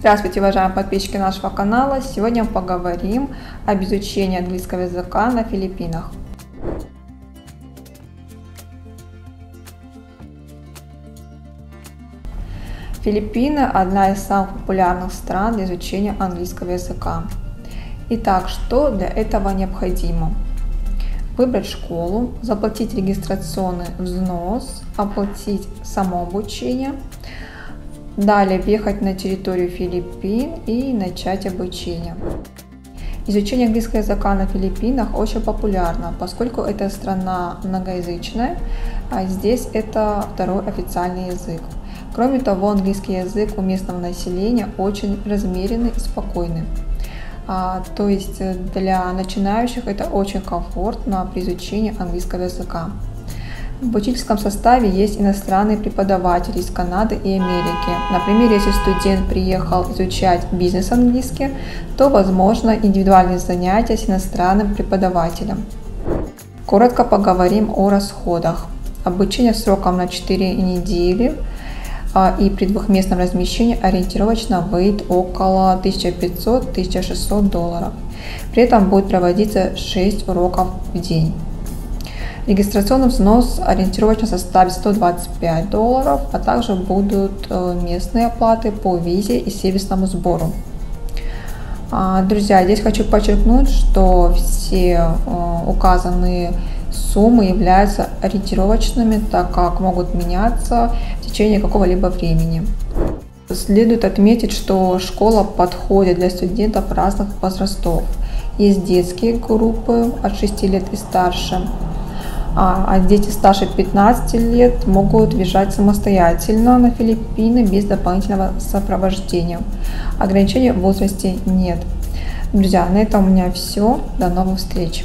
Здравствуйте, уважаемые подписчики нашего канала! Сегодня мы поговорим об изучении английского языка на Филиппинах. Филиппины – одна из самых популярных стран для изучения английского языка. Итак, что для этого необходимо? Выбрать школу, заплатить регистрационный взнос, оплатить самообучение. Далее въехать на территорию Филиппин и начать обучение. Изучение английского языка на Филиппинах очень популярно, поскольку это страна многоязычная, а здесь это второй официальный язык. Кроме того, английский язык у местного населения очень размеренный и спокойный. То есть для начинающих это очень комфортно при изучении английского языка. В учительском составе есть иностранные преподаватели из Канады и Америки. Например, если студент приехал изучать бизнес-английский, то возможно индивидуальные занятия с иностранным преподавателем. Коротко поговорим о расходах. Обучение сроком на 4 недели и при двухместном размещении ориентировочно выйдет около 1500-1600 $. При этом будет проводиться 6 уроков в день. Регистрационный взнос ориентировочно составит 125 $, а также будут местные оплаты по визе и сервисному сбору. Друзья, здесь хочу подчеркнуть, что все указанные суммы являются ориентировочными, так как могут меняться в течение какого-либо времени. Следует отметить, что школа подходит для студентов разных возрастов. Есть детские группы от 6 лет и старше. А дети старше 15 лет могут въезжать самостоятельно на Филиппины без дополнительного сопровождения. Ограничений в возрасте нет. Друзья, на этом у меня все. До новых встреч!